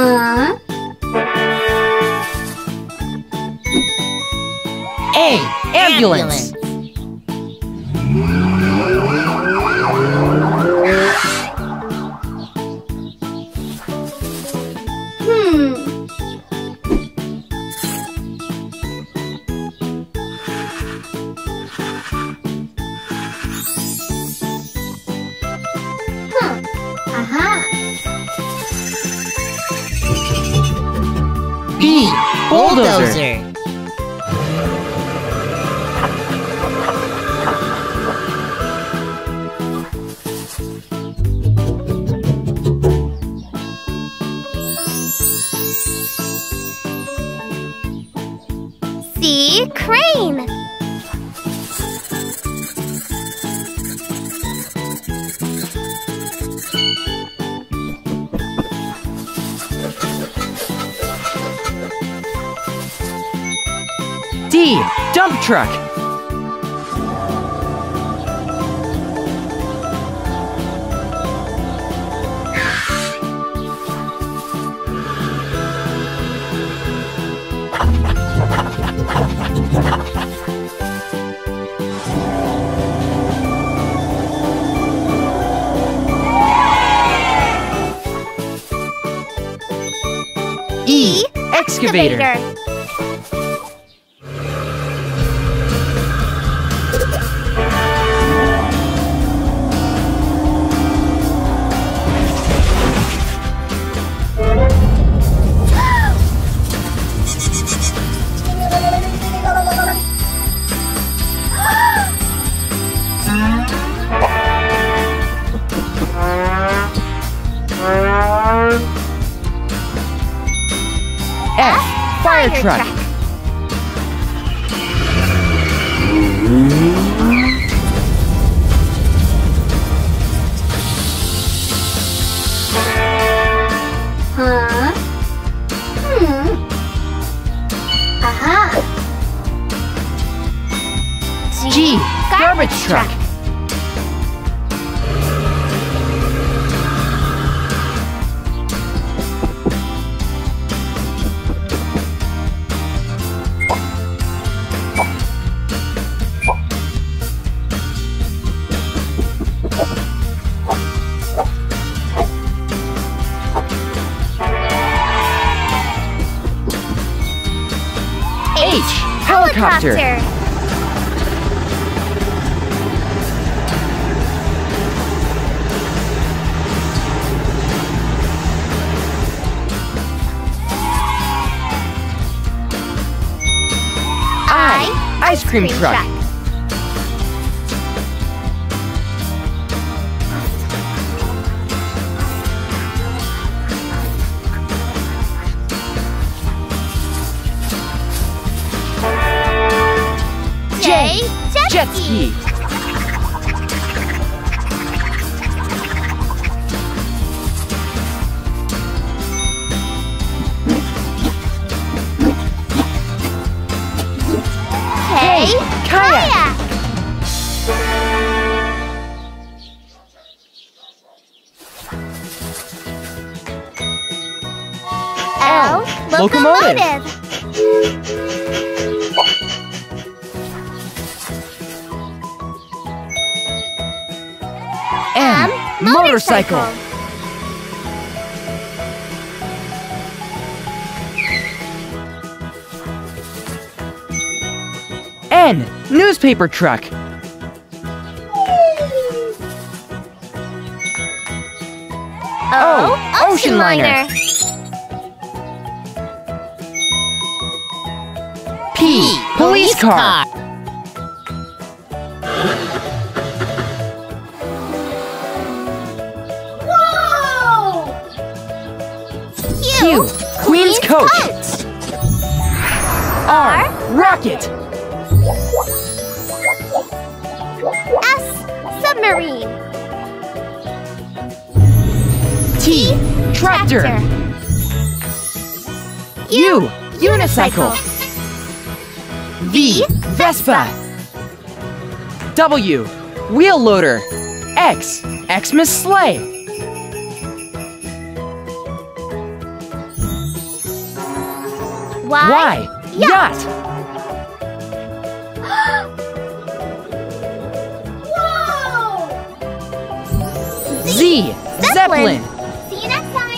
Huh? A. Ambulance. B. Bulldozer. C. Crane. D. Dump truck. E. Excavator. Fire truck. Huh? Aha. G. Garbage truck. Helicopter. I. Ice cream truck. Jet ski. Hey, kayak. L. Locomotive. Motorcycle. N. Newspaper truck. O. Ocean liner. P. Police car. Queen's coat. R. Rocket. S. Submarine. T. Tractor. U. Unicycle. V. Vespa. W. Wheel loader. X. Xmas sleigh. Y yacht. Whoa! Z zeppelin. See you next time.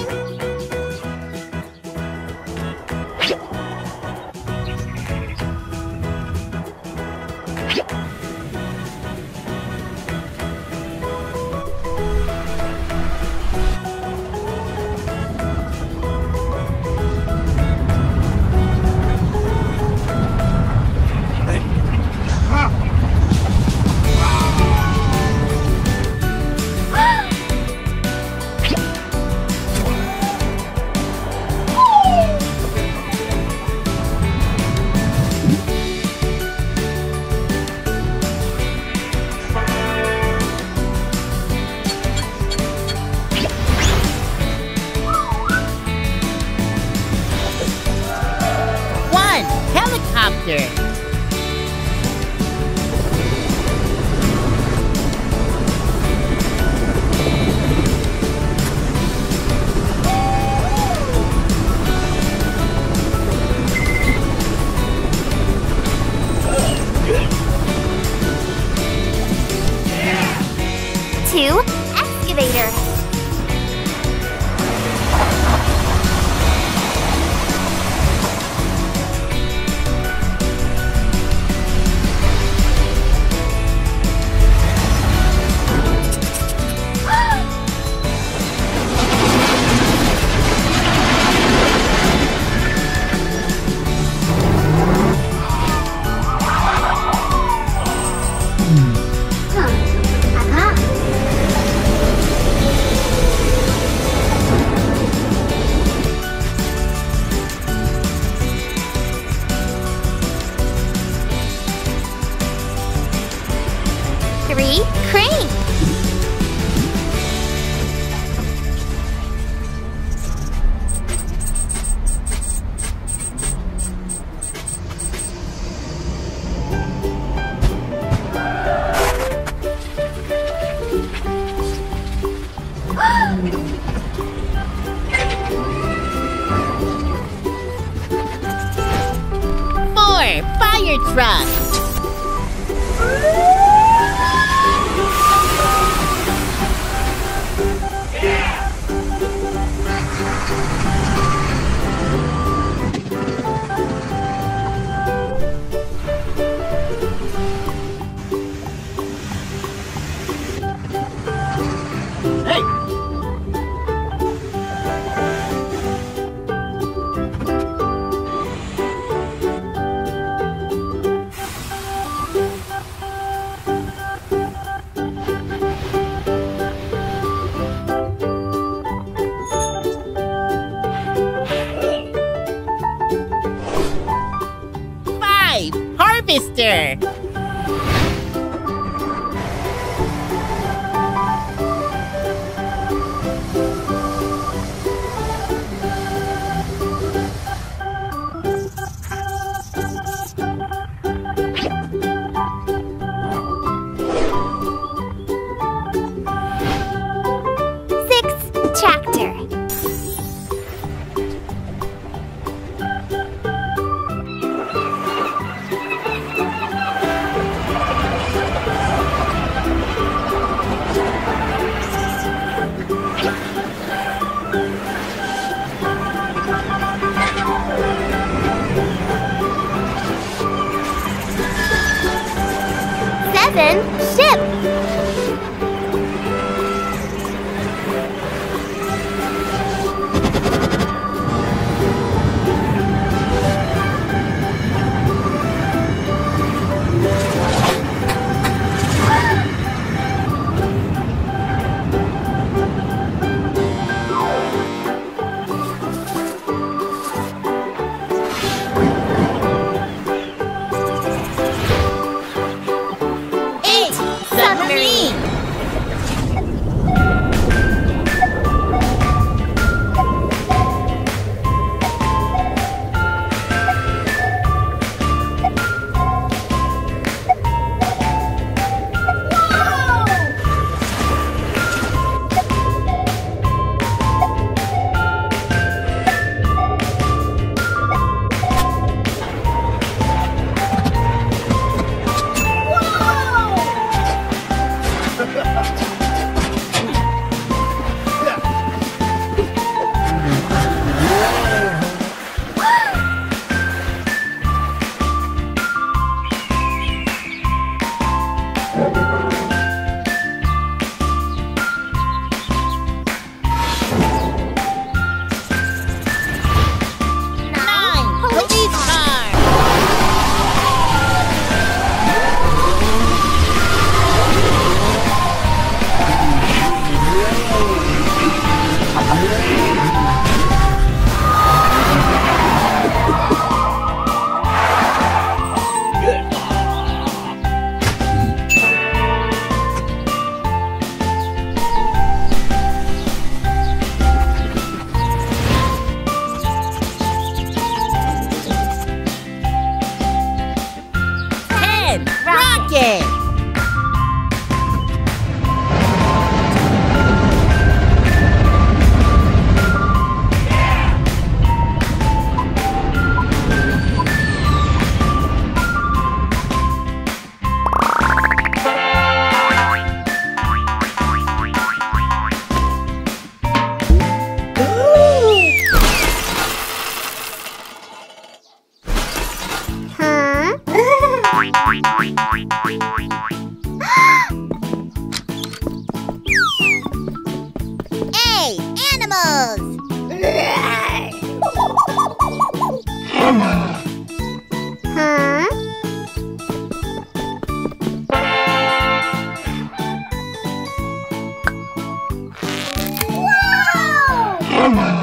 B. Bear.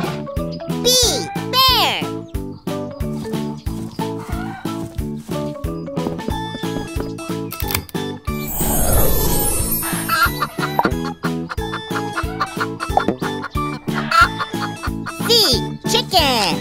C. Chicken.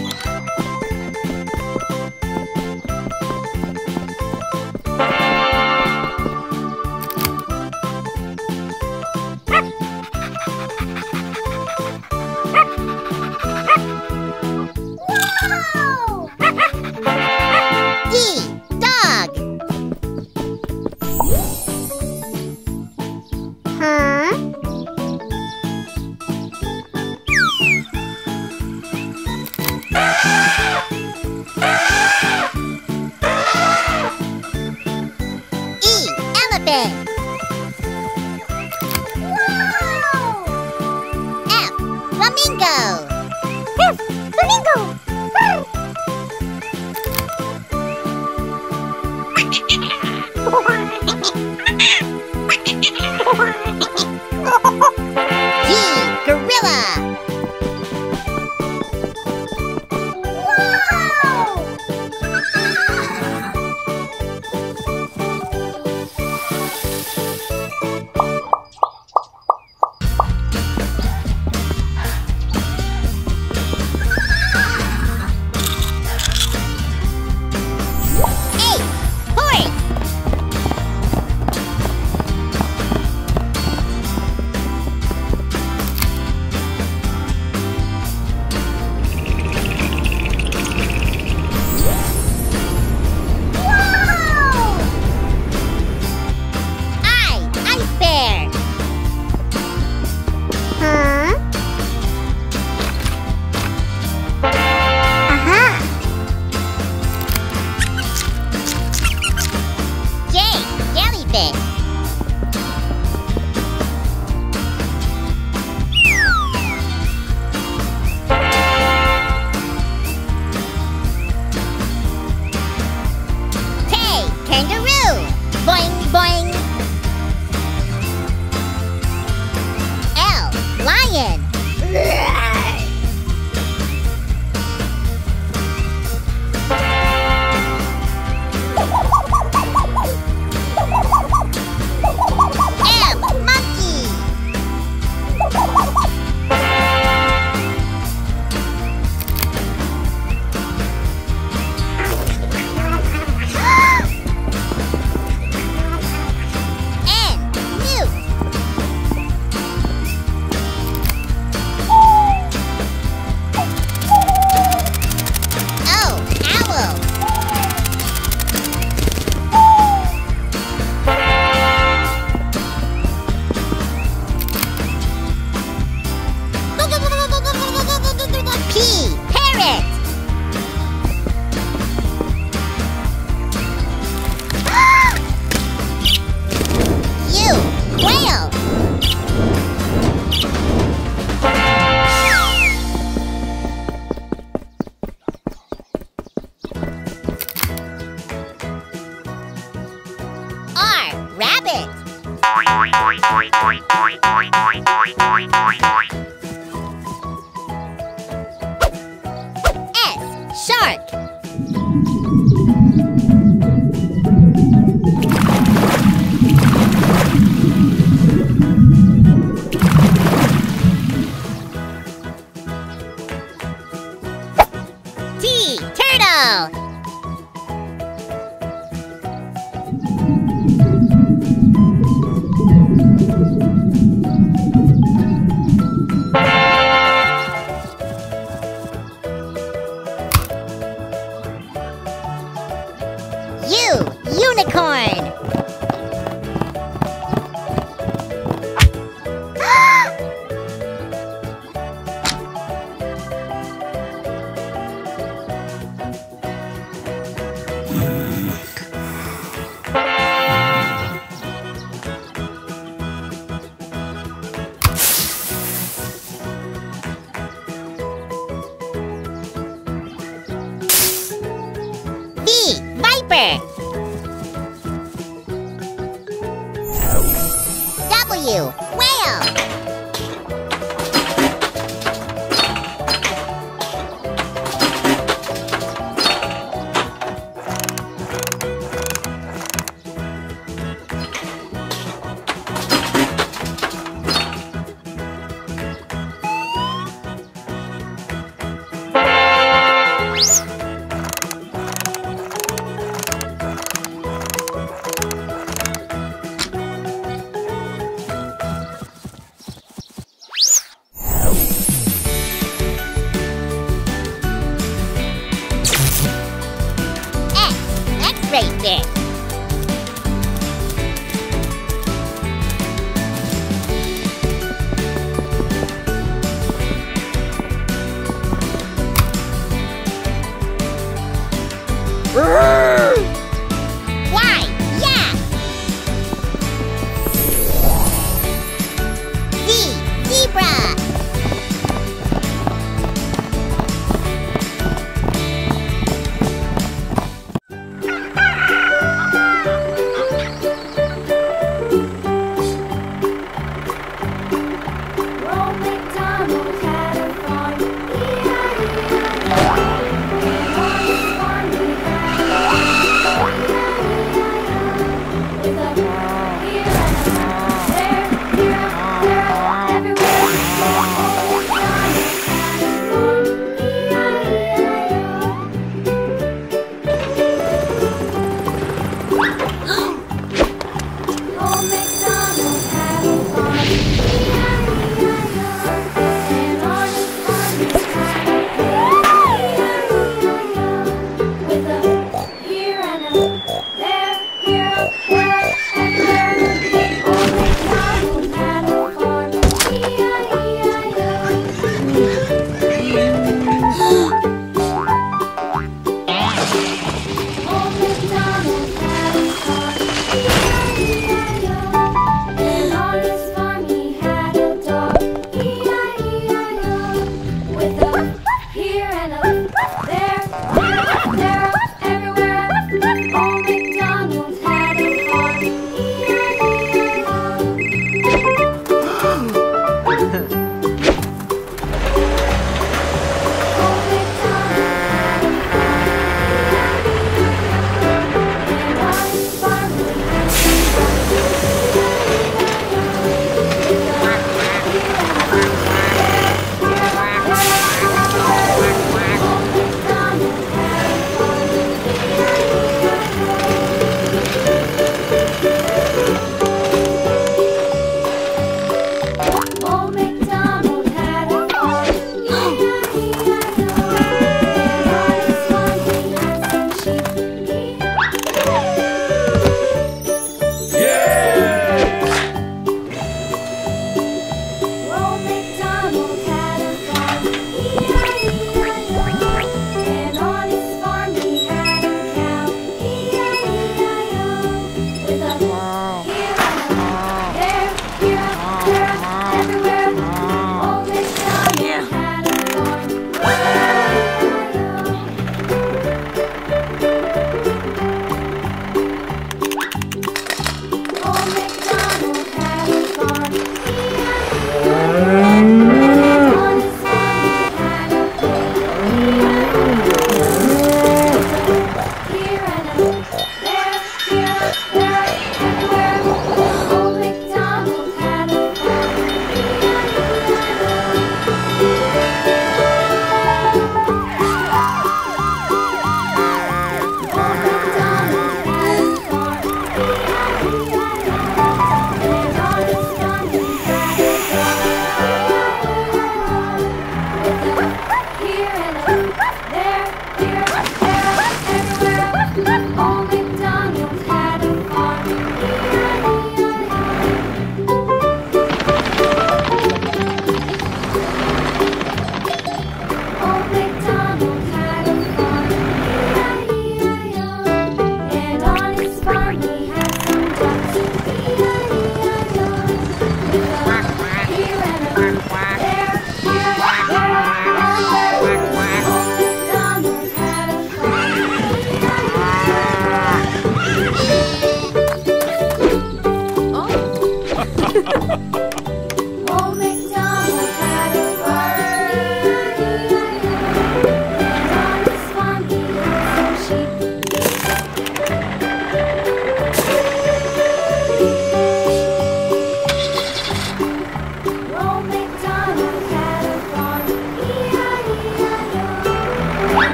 W. Whale. Why? Yeah. Z, zebra.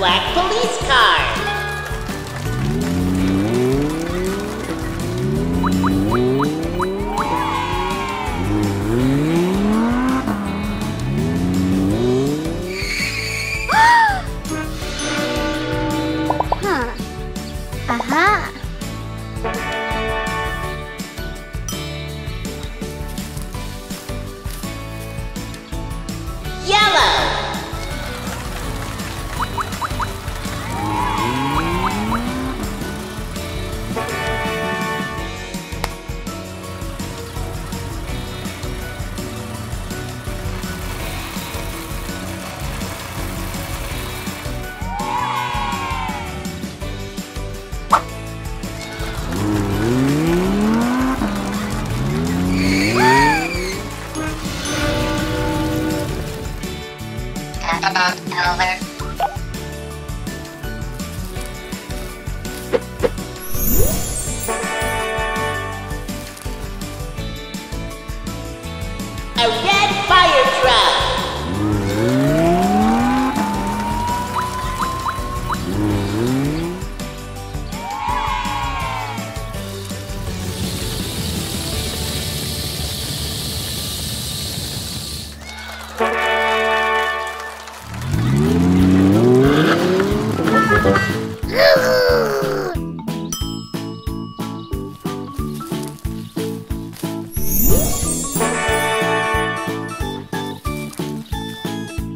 black police car. Huh. Aha. A red fire truck.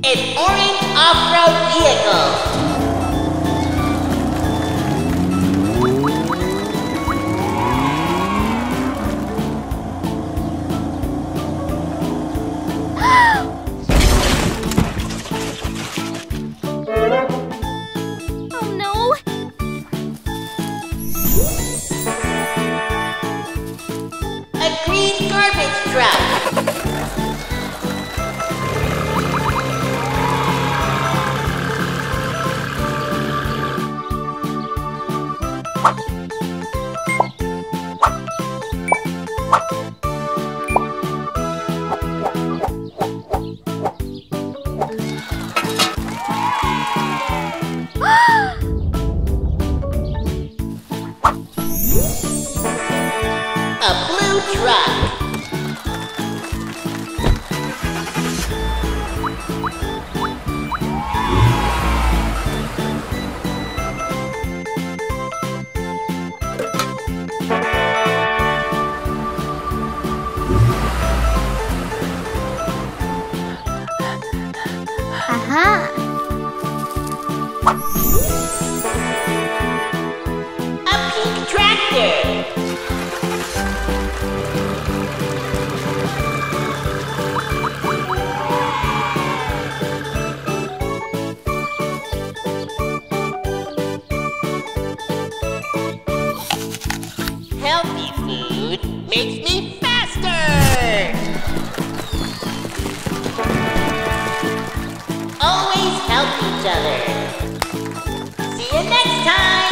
An orange off-road vehicle. Oh no! A green garbage truck. Healthy food makes me faster! Always help each other! See you next time!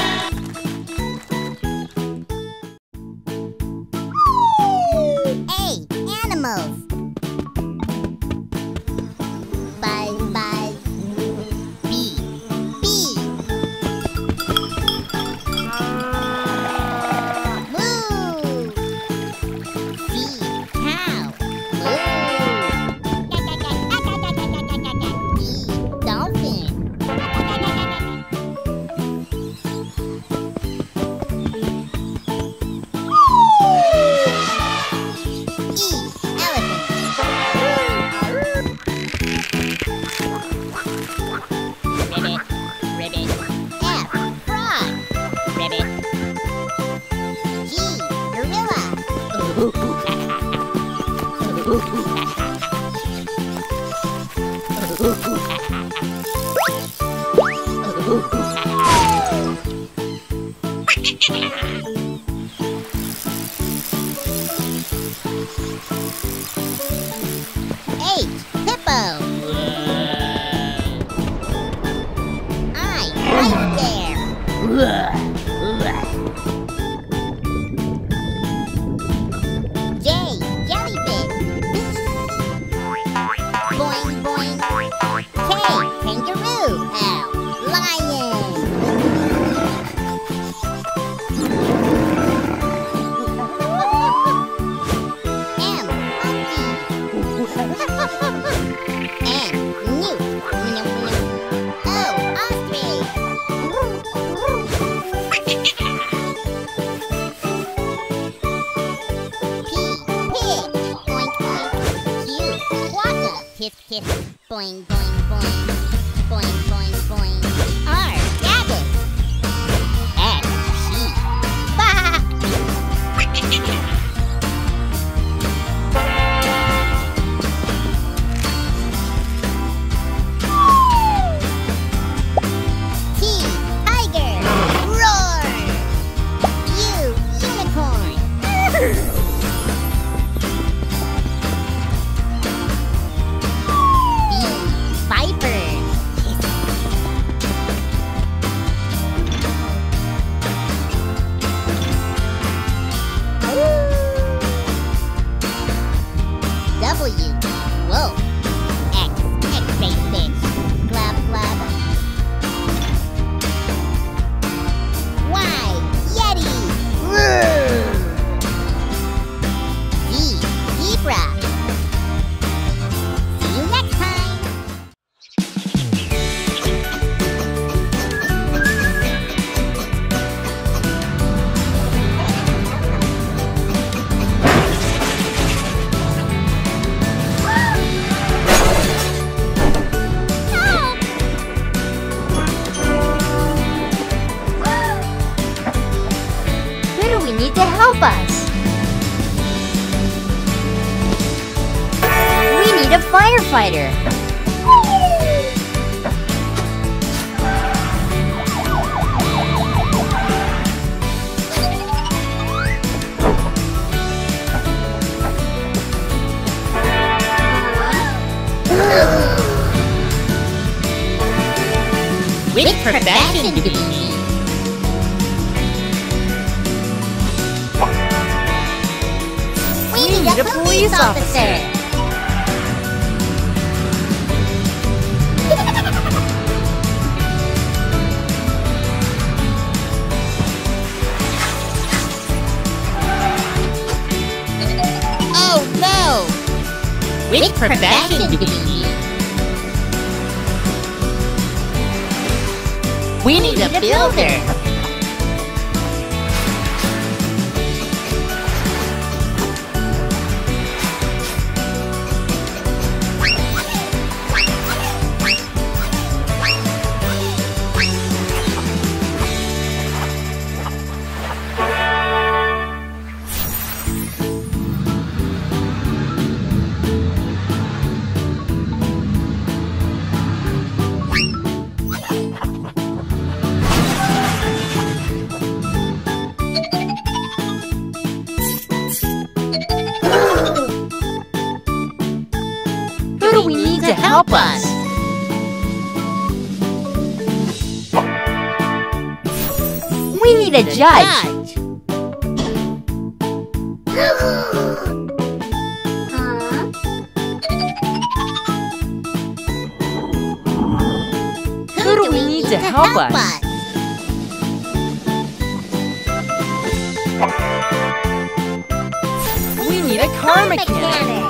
Boing, boing. K, kangaroo. L, lion. hiss. Boing, boing, boing. Boing, boing, boing. R. Rabbit. S. Sheep. Bah! T. Tiger. Roar. U. Unicorn. W. Whoa. X. X-ray fish. Glub, glub. Y. Yeti. Z. Zebra. See you next time. Need to help us. We need a firefighter. With perfection to be. We need a police officer. Oh no! With perfection to be. We need a builder. We need to help us. We need a judge. Who do we need to help us? We need a car mechanic.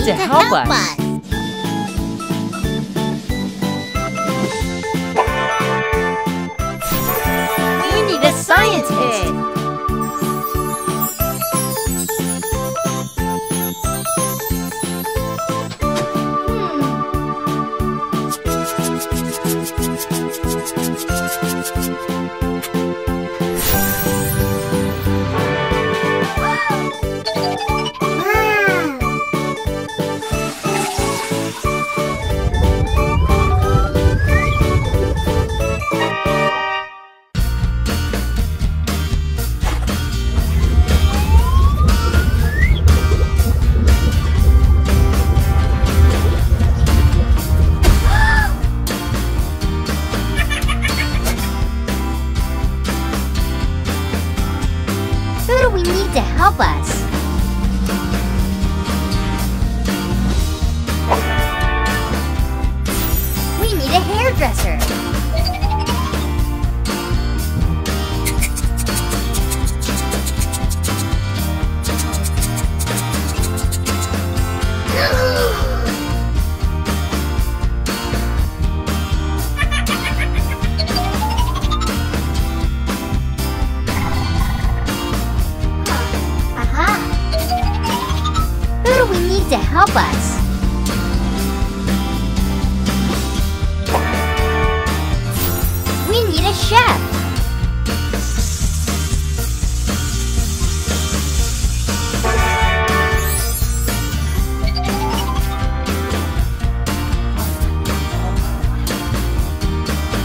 To help us. We need a scientist. To help us. We need a hairdresser. help us. We need a chef.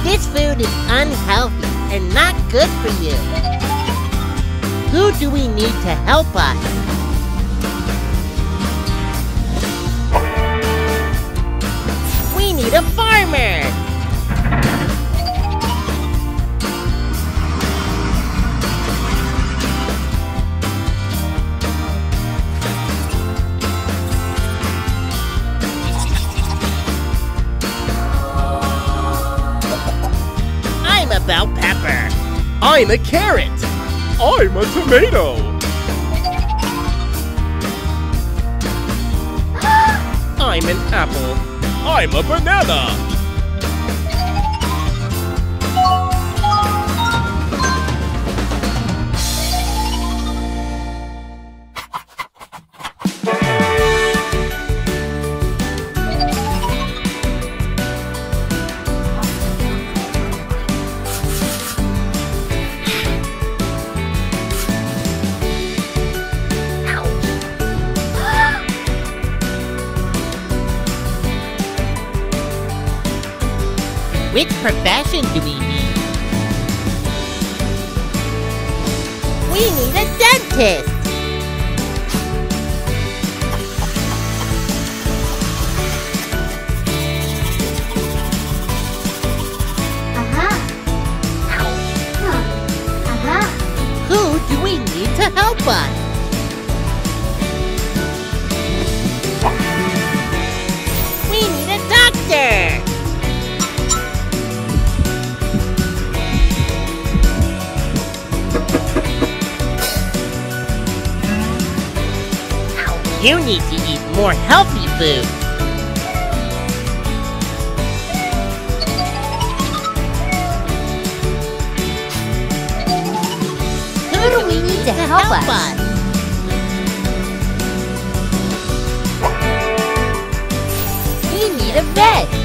This food is unhealthy and not good for you. Who do we need to help us? We need a farmer! About pepper. I'm a carrot. I'm a tomato. I'm an apple. I'm a banana. Which profession do we need? We need a dentist! Who do we need to help us? We need a doctor! You need to eat more healthy food. Who do we need to help us? We need a vet.